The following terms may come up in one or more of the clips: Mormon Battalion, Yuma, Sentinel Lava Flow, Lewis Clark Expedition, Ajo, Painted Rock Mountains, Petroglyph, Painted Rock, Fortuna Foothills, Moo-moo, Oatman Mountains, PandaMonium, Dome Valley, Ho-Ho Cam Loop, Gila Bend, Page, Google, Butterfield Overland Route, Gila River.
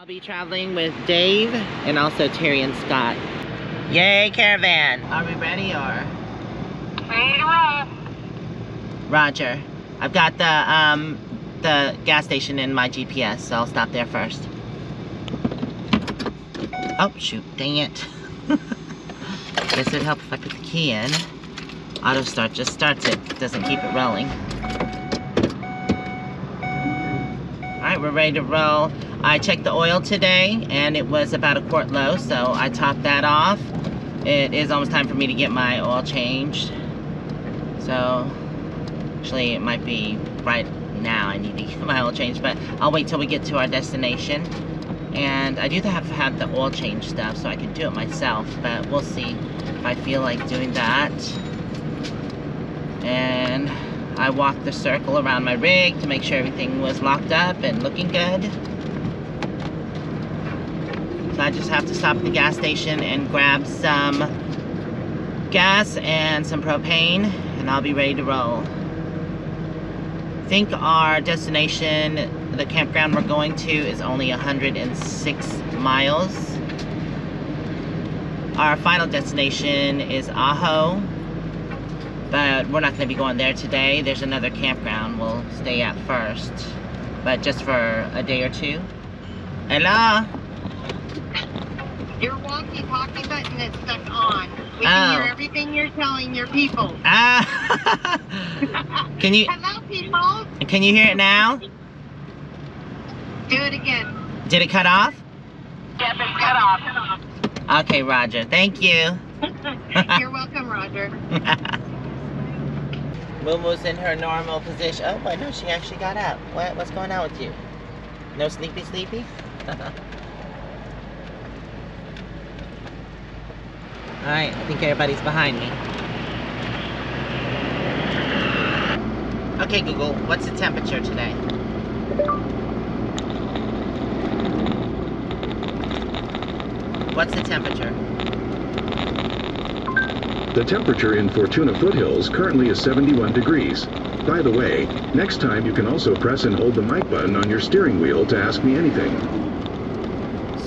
I'll be traveling with Dave and also Terry and Scott. Yay, caravan! Are we ready or? Ready to roll. Roger. I've got the gas station in my GPS, so I'll stop there first. Oh shoot! Dang it! Guess it'd help if I put the key in. Auto start just starts it. It doesn't keep it rolling. All right, we're ready to roll. I checked the oil today, and it was about a quart low, so I topped that off. It is almost time for me to get my oil changed. So, actually, it might be right now I need to get my oil changed, but I'll wait till we get to our destination. And I do have to have the oil change stuff, so I can do it myself, but we'll see if I feel like doing that. And I walked the circle around my rig to make sure everything was locked up and looking good. So I just have to stop at the gas station and grab some gas and some propane, and I'll be ready to roll. I think our destination, the campground we're going to, is only 106 miles. Our final destination is Ajo, but we're not going to be going there today. There's another campground we'll stay at first, but just for a day or two. Hello? Your walkie-talkie button is stuck on. We can hear everything you're telling your people. Can you? Hello, people. Can you hear it now? Do it again. Did it cut off? Yep, it cut off. Okay, Roger. Thank you. You're welcome, Roger. Moo-moo's in her normal position. Oh, I know she actually got up. What's going on with you? No sleepy? Alright, I think everybody's behind me. Okay, Google, what's the temperature today? What's the temperature? The temperature in Fortuna Foothills currently is 71 degrees. By the way, next time you can also press and hold the mic button on your steering wheel to ask me anything.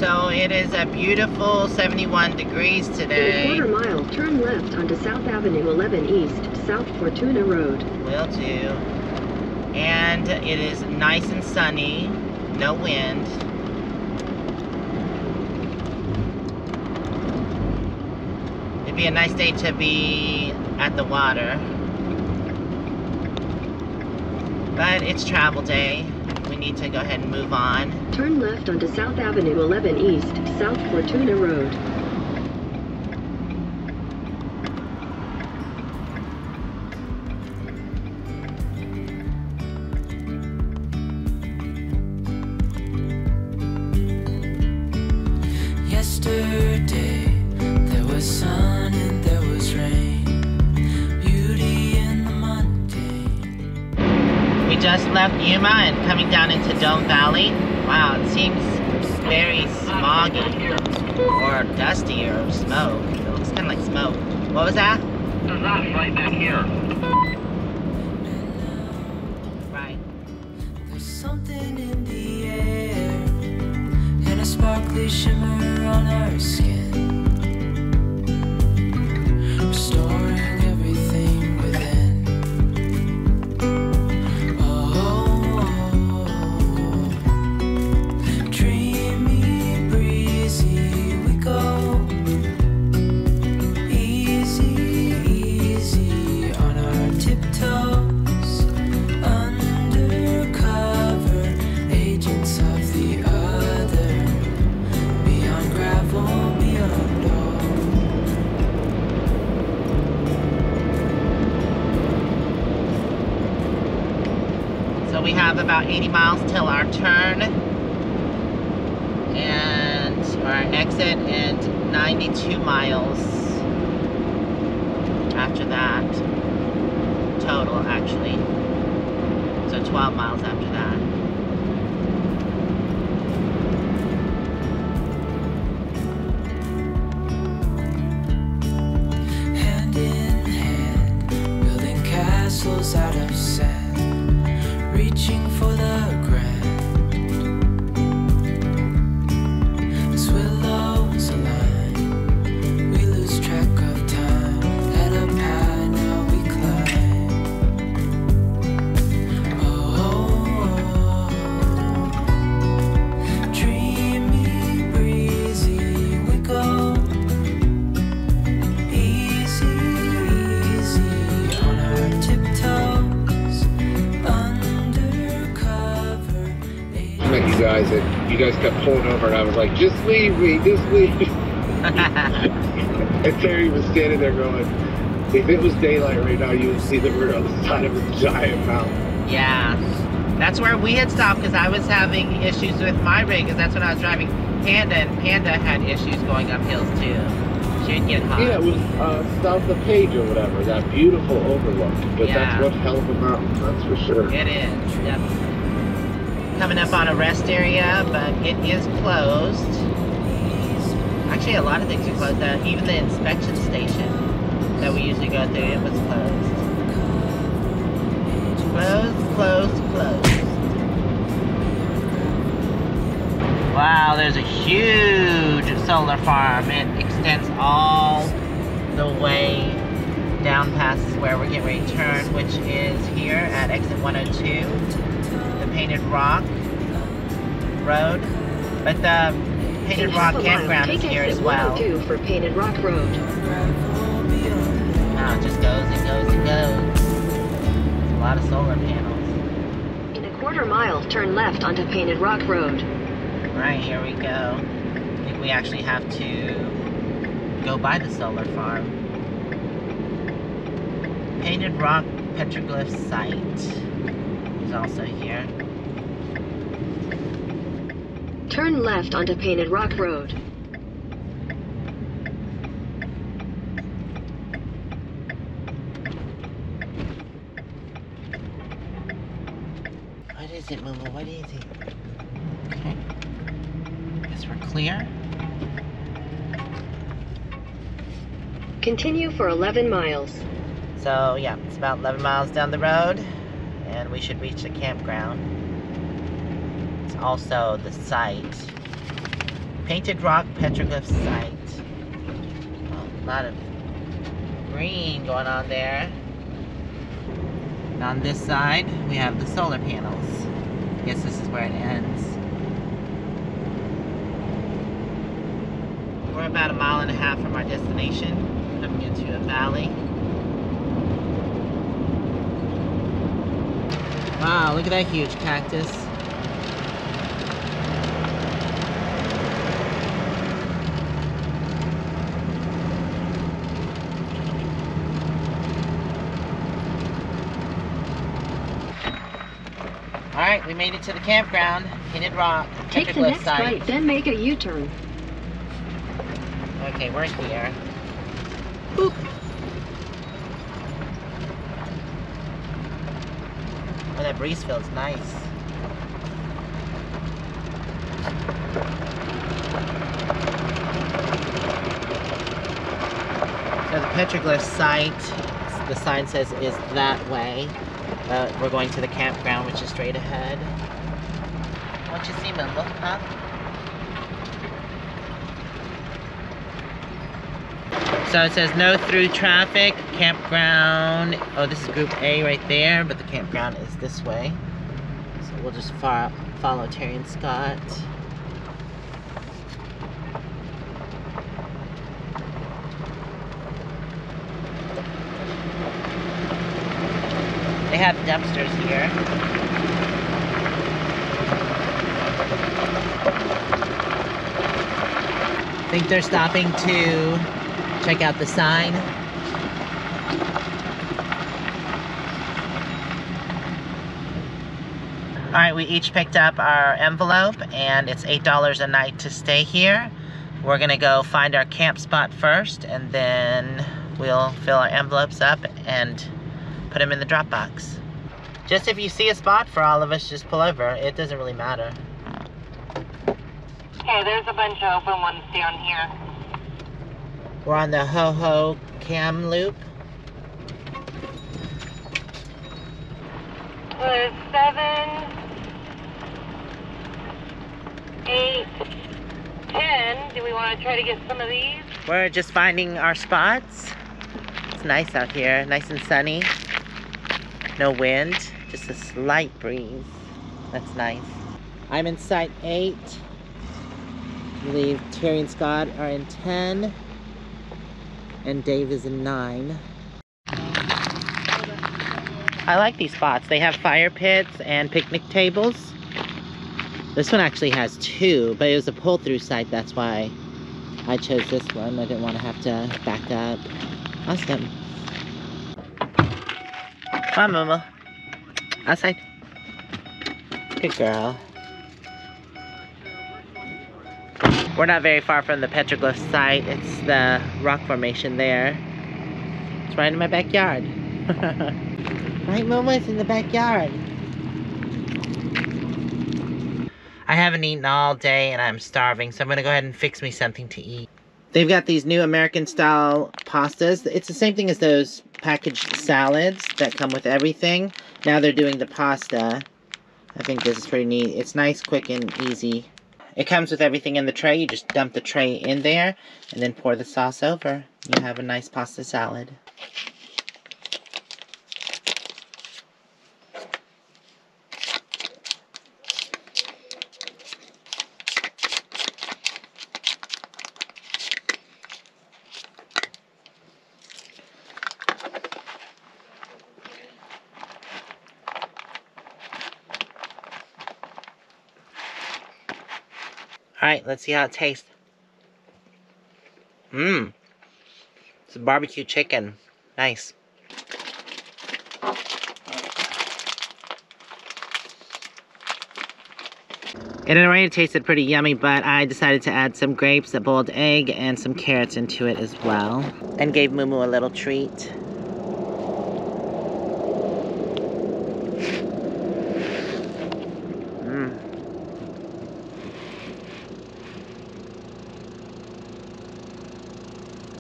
So it is a beautiful 71 degrees today. In a quarter mile, turn left onto South Avenue 11 East, South Fortuna Road. Will do. And it is nice and sunny, no wind. It'd be a nice day to be at the water. But it's travel day. We need to go ahead and move on. Turn left onto South Avenue 11 East, South Fortuna Road. Just left Yuma and coming down into Dome Valley. Wow, it seems very smoggy or dusty or smoke. It looks kind of like smoke. What was that? There's not right back here. Right. There's something in the air and a sparkly shimmer on our skin. Restoring. We have about 80 miles till our turn and our exit, and 92 miles after that total, actually, so 12 miles after that. Hand in hand, building castles out of sand, reaching for the grand. guys kept pulling over, and I was like, just leave me, just leave me. And Terry was standing there going, if it was daylight right now, you would see that we're on the side of a giant mountain. Yeah. That's where we had stopped because I was having issues with my rig because that's when I was driving Panda, and Panda had issues going up hills too. She'd get hot. Yeah, it was south of Page or whatever, that beautiful overlook. But yeah, that's one hell of a mountain, that's for sure. It is, definitely. Coming up on a rest area, but it is closed. Actually, a lot of things are closed. Even the inspection station that we usually go through, it was closed. Closed, closed, closed. Wow, there's a huge solar farm. It extends all the way down past where we're getting ready to turn, which is here at exit 102, the Painted Rock Road. But the Painted Rock Campground is here as well. For Painted Rock Road. Wow, it just goes and goes and goes. A lot of solar panels. In a quarter mile, turn left onto Painted Rock Road. Alright, here we go. I think we actually have to go by the solar farm. Painted Rock Petroglyph Site is also here. Turn left onto Painted Rock Road. Moo-moo, what is it? Okay. Guess we're clear. Continue for 11 miles. So, yeah, it's about 11 miles down the road, and we should reach the campground. It's also the site. Painted Rock Petroglyph Site. Well, a lot of green going on there. And on this side, we have the solar panels. I guess this is where it ends. We're about a mile and a half from our destination, coming into a valley. Wow, look at that huge cactus. Alright, we made it to the campground, Painted Rock. Take the next right, then make a U-turn. Okay, we're here. Boop! Oh, that breeze feels nice. So the petroglyph site, the sign says, is that way. We're going to the campground, which is straight ahead. Once you see me, look up. So it says no through traffic, campground. Oh, this is group A right there, but the campground is this way. So we'll just follow Terry and Scott. We have dumpsters here. I think they're stopping to check out the sign. All right, we each picked up our envelope and it's $8 a night to stay here. We're gonna go find our camp spot first and then we'll fill our envelopes up and put them in the drop box. Just if you see a spot for all of us, just pull over. It doesn't really matter. Okay, there's a bunch of open ones down here. We're on the Ho-Ho Cam Loop. There's 7, 8, 10. Do we want to try to get some of these? We're just finding our spots. It's nice out here, nice and sunny. No wind, just a slight breeze. That's nice. I'm in site 8. I believe Terry and Scott are in 10. And Dave is in 9. I like these spots. They have fire pits and picnic tables. This one actually has two, but it was a pull-through site. That's why I chose this one. I didn't want to have to back up. Awesome. Hi, Mama. Outside. Good girl. We're not very far from the petroglyph site. It's the rock formation there. It's right in my backyard. Right, Momo? It's in the backyard. I haven't eaten all day and I'm starving, so I'm gonna go ahead and fix me something to eat. They've got these new American-style pastas. It's the same thing as those packaged salads that come with everything. Now they're doing the pasta. I think this is pretty neat. It's nice, quick, and easy. It comes with everything in the tray. You just dump the tray in there and then pour the sauce over. You have a nice pasta salad. Alright, let's see how it tastes. Mmm. It's a barbecue chicken. Nice. It already tasted pretty yummy, but I decided to add some grapes, a boiled egg, and some carrots into it as well. And gave Moo-moo a little treat.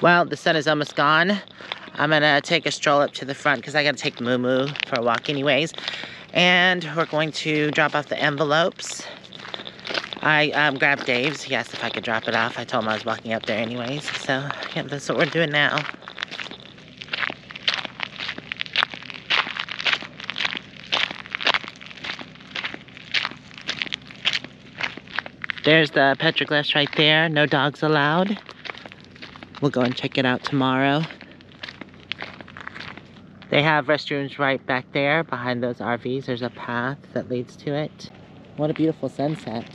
Well, the sun is almost gone. I'm gonna take a stroll up to the front because I gotta take Moo-moo for a walk anyways. And we're going to drop off the envelopes. I grabbed Dave's. He asked if I could drop it off. I told him I was walking up there anyways. So yeah, that's what we're doing now. There's the petroglyphs right there. No dogs allowed. We'll go and check it out tomorrow. They have restrooms right back there behind those RVs. There's a path that leads to it. What a beautiful sunset.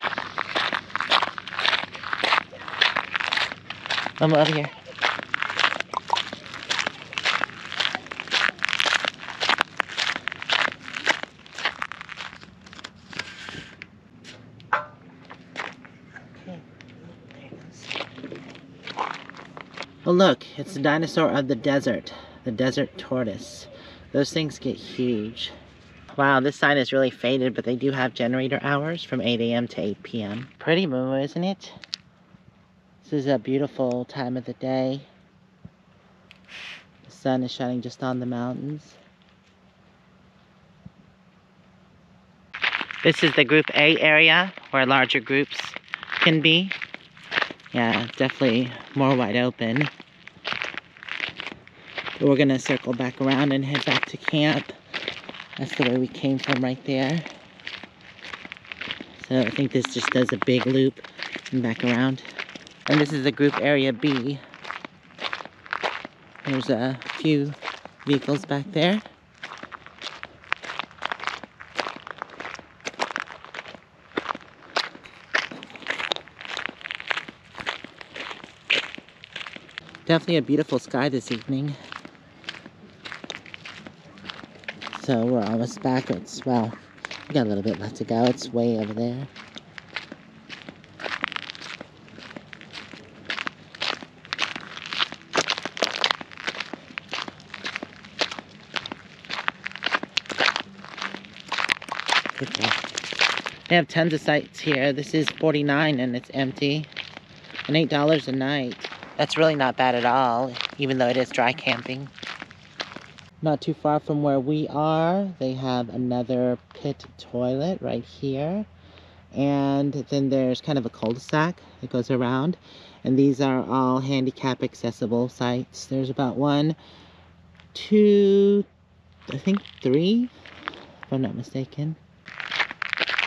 I'm over here. Oh look, it's the dinosaur of the desert tortoise. Those things get huge. Wow, this sign is really faded, but they do have generator hours from 8 a.m. to 8 p.m. Pretty, Moo-moo, isn't it? This is a beautiful time of the day. The sun is shining just on the mountains. This is the Group A area, where larger groups can be. Yeah, definitely more wide open. But we're gonna circle back around and head back to camp. That's the way we came from right there. So I think this just does a big loop and back around. And this is the Group Area B. There's a few vehicles back there. Definitely a beautiful sky this evening. So we're almost back. It's, well, we got a little bit left to go. It's way over there. Good job. They have tons of sites here. This is 49 and it's empty. And $8 a night. That's really not bad at all, even though it is dry camping. Not too far from where we are, they have another pit toilet right here. And then there's kind of a cul-de-sac that goes around. And these are all handicap accessible sites. There's about one, two, I think three, if I'm not mistaken.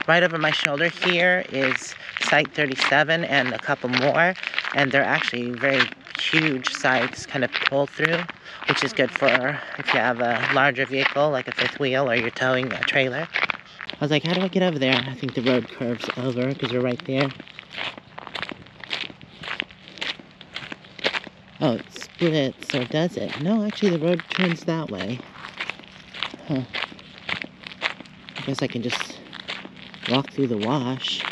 Right over my shoulder here is Site 37 and a couple more. And they're actually very huge sites, kind of pull through, which is good for if you have a larger vehicle, like a fifth wheel, or you're towing a trailer. I was like, how do I get over there? I think the road curves over because we're right there. Oh, it splits, or does it? No, actually the road turns that way. Huh. I guess I can just walk through the wash.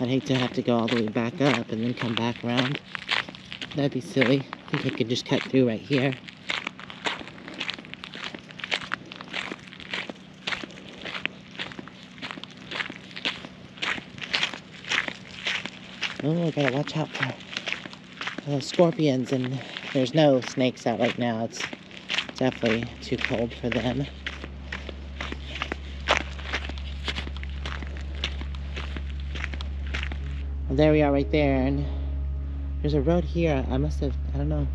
I'd hate to have to go all the way back up and then come back around. That'd be silly. I think I could just cut through right here. Oh, I gotta watch out for scorpions, and there's no snakes out right now. It's definitely too cold for them. Well, there we are right there, and there's a road here. I must have, I don't know,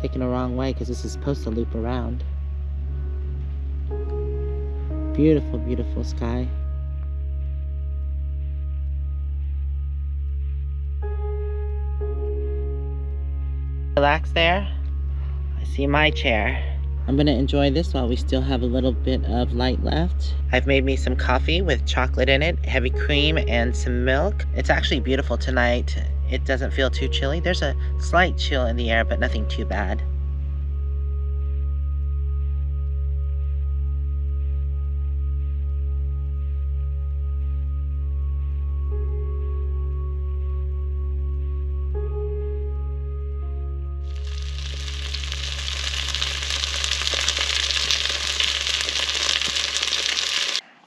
taken a wrong way because this is supposed to loop around. Beautiful, beautiful sky. Relax there. I see my chair. I'm gonna enjoy this while we still have a little bit of light left. I've made me some coffee with chocolate in it, heavy cream, and some milk. It's actually beautiful tonight. It doesn't feel too chilly. There's a slight chill in the air, but nothing too bad.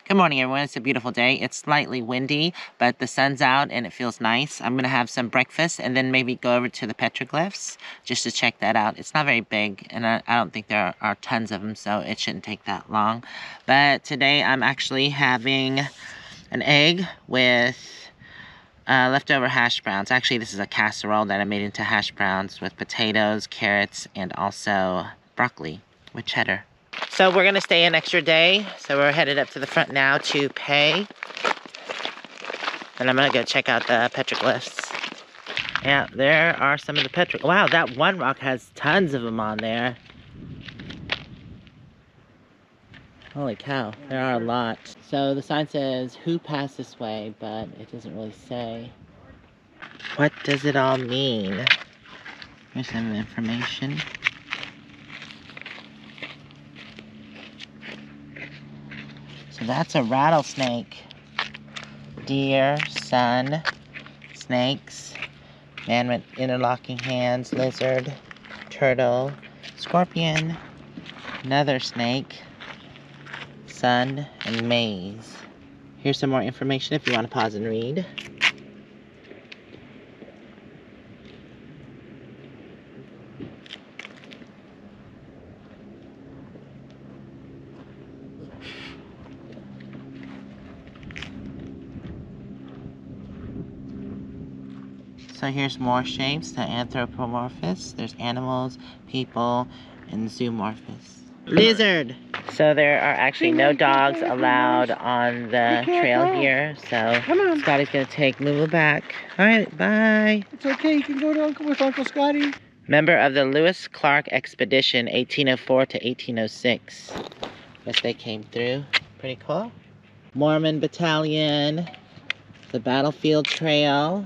Good morning, everyone. It's a beautiful day. It's slightly windy, but the sun's out and it feels nice. I'm gonna have some breakfast and then maybe go over to the petroglyphs just to check that out. It's not very big, and I don't think there are tons of them, so it shouldn't take that long. But today I'm actually having an egg with leftover hash browns. Actually, this is a casserole that I made into hash browns with potatoes, carrots, and also broccoli with cheddar. So we're gonna stay an extra day. So we're headed up to the front now to pay. And I'm gonna go check out the petroglyphs. Yeah, there are some of the petroglyphs. Wow, that one rock has tons of them on there. Holy cow, there are a lot. So the sign says, who passed this way? But it doesn't really say. What does it all mean? Here's some information. That's a rattlesnake. Deer, sun, snakes, man with interlocking hands, lizard, turtle, scorpion, another snake, sun, and maze. Here's some more information if you want to pause and read. So here's more shapes, the anthropomorphous, there's animals, people, and zoomorphous. Lizard! So there are actually no dogs allowed on the trail here, so Scotty's gonna take Moo-moo back. All right, bye. It's okay, you can go to with Uncle Scotty. Member of the Lewis Clark Expedition, 1804 to 1806. Guess they came through, pretty cool. Mormon Battalion, the Battlefield Trail,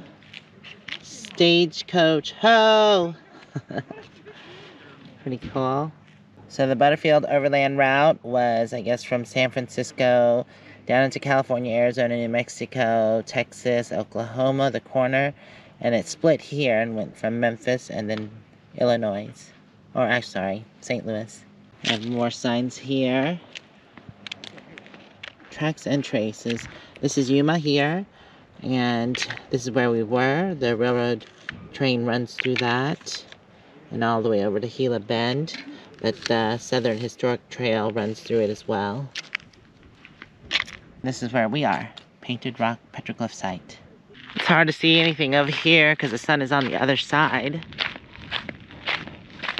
Stagecoach Ho! Pretty cool. So the Butterfield Overland Route was, I guess, from San Francisco down into California, Arizona, New Mexico, Texas, Oklahoma, the corner, and it split here and went from Memphis and then Illinois. Or, I'm sorry, St. Louis. I have more signs here. Tracks and traces. This is Yuma here. And this is where we were. The railroad train runs through that and all the way over to Gila Bend. But the Southern Historic Trail runs through it as well. This is where we are, Painted Rock Petroglyph Site. It's hard to see anything over here because the sun is on the other side.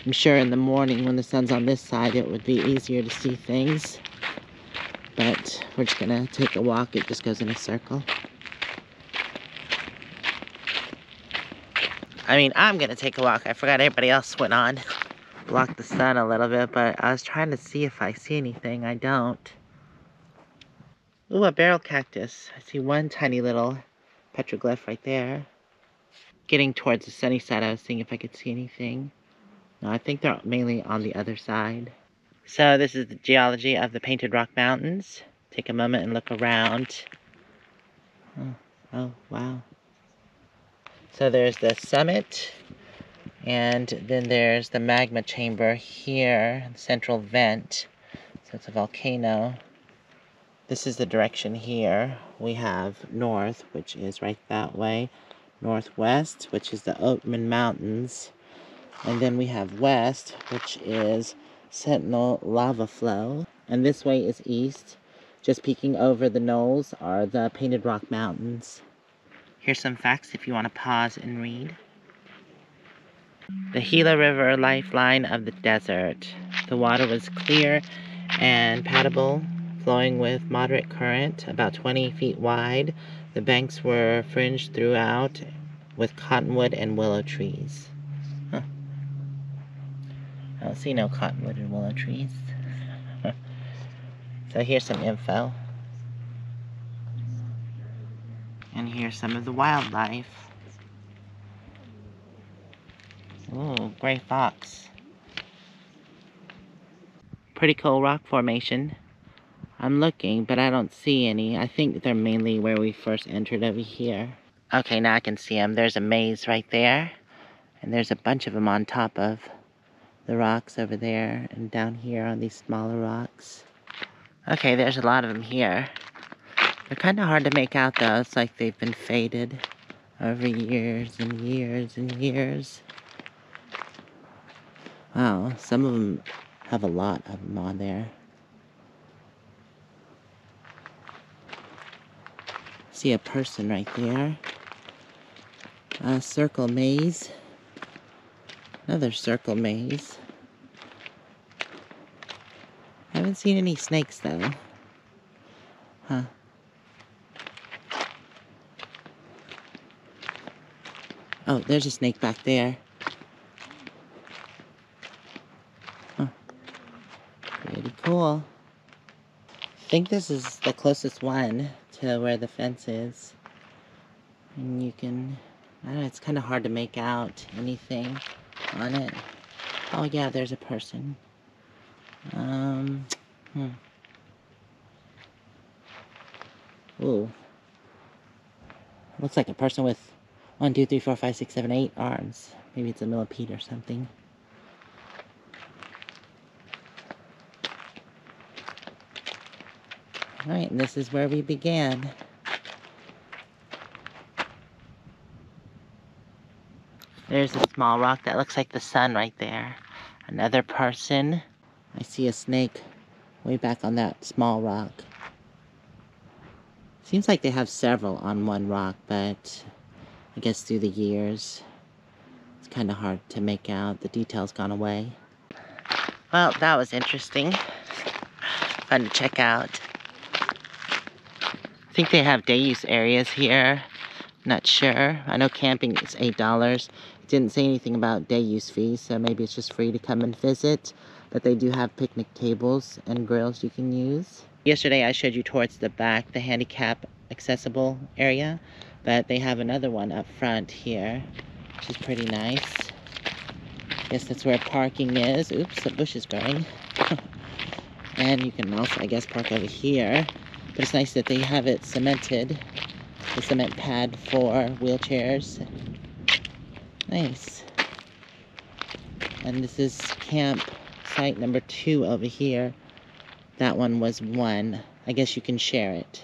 I'm sure in the morning when the sun's on this side it would be easier to see things. But we're just gonna take a walk. It just goes in a circle. I mean, I'm gonna take a walk. I forgot everybody else went on. Blocked the sun a little bit, but I was trying to see if I see anything. I don't. Ooh, a barrel cactus. I see one tiny little petroglyph right there. Getting towards the sunny side, I was seeing if I could see anything. No, I think they're mainly on the other side. So this is the geology of the Painted Rock Mountains. Take a moment and look around. Oh, wow. So there's the summit, and then there's the magma chamber here, the central vent. So it's a volcano. This is the direction here. We have north, which is right that way. Northwest, which is the Oatman Mountains. And then we have west, which is Sentinel Lava Flow. And this way is east. Just peeking over the knolls are the Painted Rock Mountains. Here's some facts if you want to pause and read. The Gila River, lifeline of the desert. The water was clear and paddable, flowing with moderate current, about 20 feet wide. The banks were fringed throughout with cottonwood and willow trees. Huh. I don't see no cottonwood and willow trees. So here's some info. And here's some of the wildlife. Ooh, gray fox. Pretty cool rock formation. I'm looking, but I don't see any. I think they're mainly where we first entered over here. Okay, now I can see them. There's a maze right there. And there's a bunch of them on top of the rocks over there and down here on these smaller rocks. Okay, there's a lot of them here. They're kind of hard to make out though. It's like they've been faded over years and years and years. Wow, some of them have a lot of them on there. See a person right there. A circle maze. Another circle maze. I haven't seen any snakes though. Huh. Oh, there's a snake back there. Huh. Pretty cool. I think this is the closest one to where the fence is. And you can, I don't know, it's kind of hard to make out anything on it. Oh yeah, there's a person. Ooh. Looks like a person with 1, 2, 3, 4, 5, 6, 7, 8 arms. Maybe it's a millipede or something. Alright, and this is where we began. There's a small rock that looks like the sun right there. Another person. I see a snake way back on that small rock. Seems like they have several on one rock, but I guess through the years, it's kind of hard to make out. The detail's gone away. Well, that was interesting. Fun to check out. I think they have day use areas here. Not sure. I know camping is $8. It didn't say anything about day use fees, so maybe it's just free to come and visit. But they do have picnic tables and grills you can use. Yesterday I showed you towards the back, the handicap accessible area, but they have another one up front here, which is pretty nice. I guess that's where parking is. Oops, the bush is growing. And you can also, I guess, park over here. But it's nice that they have it cemented, the cement pad for wheelchairs. Nice. And this is camp site number 2 over here. That one was 1. I guess you can share it.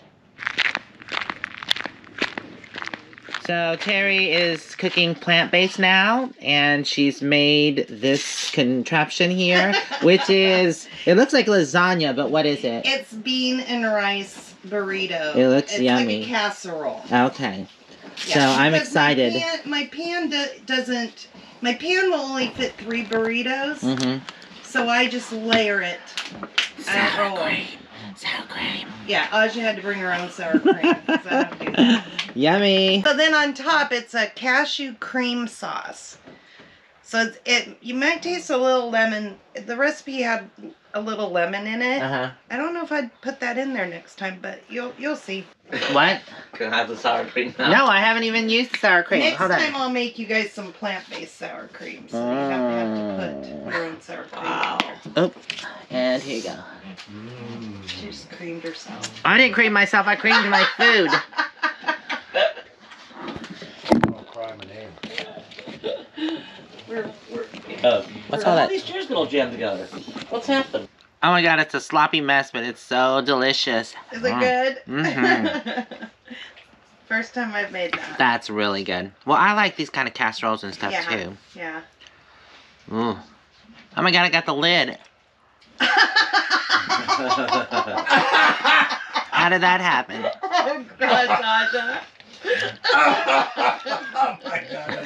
So Terry is cooking plant-based now, and she's made this contraption here, which is, it looks like lasagna, but what is it? It's bean and rice burrito. It looks yummy. It's like a casserole. Okay. Yeah, so I'm excited. My pan will only fit 3 burritos. Mm-hmm. So I just layer it. Sour cream. Sour cream. Yeah, Aja had to bring her own sour cream. So I don't do that. Yummy. So then on top, it's a cashew cream sauce. So you might taste a little lemon. The recipe had a little lemon in it. I don't know if I'd put that in there next time, but you'll see. What? Can I have the sour cream now? No, I haven't even used the sour cream. Next time I'll make you guys some plant-based sour cream, so you don't have to put your own sour cream in there. Oops. And here you go. She just creamed herself. I didn't cream myself. I creamed my food. What's all that? All these chairs gonna all jam together. What's happened? Oh my god, it's a sloppy mess, but it's so delicious. Is it good? Mm-hmm. First time I've made that. That's really good. Well, I like these kind of casseroles and stuff too. Yeah. Ooh. Oh my god, I got the lid. How did that happen? Oh god, Aja. Oh my god.